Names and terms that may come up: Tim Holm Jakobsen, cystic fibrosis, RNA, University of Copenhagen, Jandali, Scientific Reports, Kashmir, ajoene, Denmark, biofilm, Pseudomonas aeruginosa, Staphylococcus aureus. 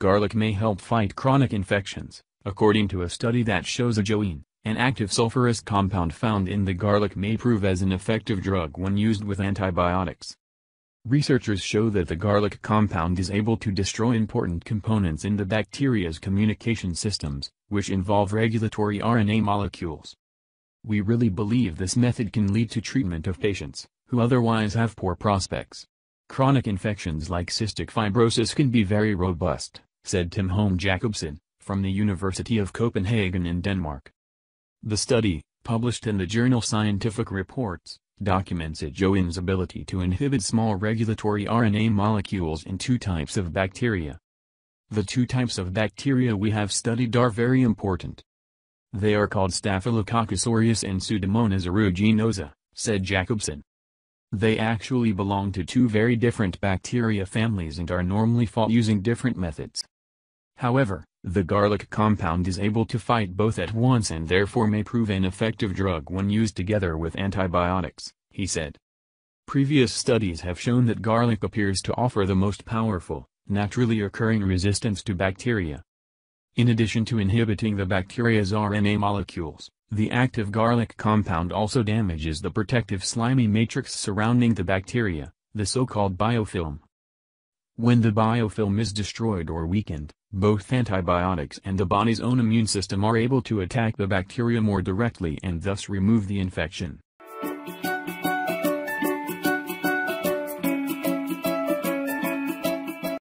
Garlic may help fight chronic infections, according to a study that shows ajoene, an active sulfurous compound found in the garlic, may prove as an effective drug when used with antibiotics. Researchers show that the garlic compound is able to destroy important components in the bacteria's communication systems, which involve regulatory RNA molecules. We really believe this method can lead to treatment of patients who otherwise have poor prospects. Chronic infections like cystic fibrosis can be very robust, said Tim Holm Jakobsen, from the University of Copenhagen in Denmark. The study, published in the journal Scientific Reports, documents ajoene's ability to inhibit small regulatory RNA molecules in two types of bacteria. The two types of bacteria we have studied are very important. They are called Staphylococcus aureus and Pseudomonas aeruginosa, said Jakobsen. They actually belong to two very different bacteria families and are normally fought using different methods. However, the garlic compound is able to fight both at once and therefore may prove an effective drug when used together with antibiotics, he said. Previous studies have shown that garlic appears to offer the most powerful, naturally occurring resistance to bacteria. In addition to inhibiting the bacteria's RNA molecules, the active garlic compound also damages the protective slimy matrix surrounding the bacteria, the so-called biofilm. When the biofilm is destroyed or weakened, both antibiotics and the body's own immune system are able to attack the bacteria more directly and thus remove the infection.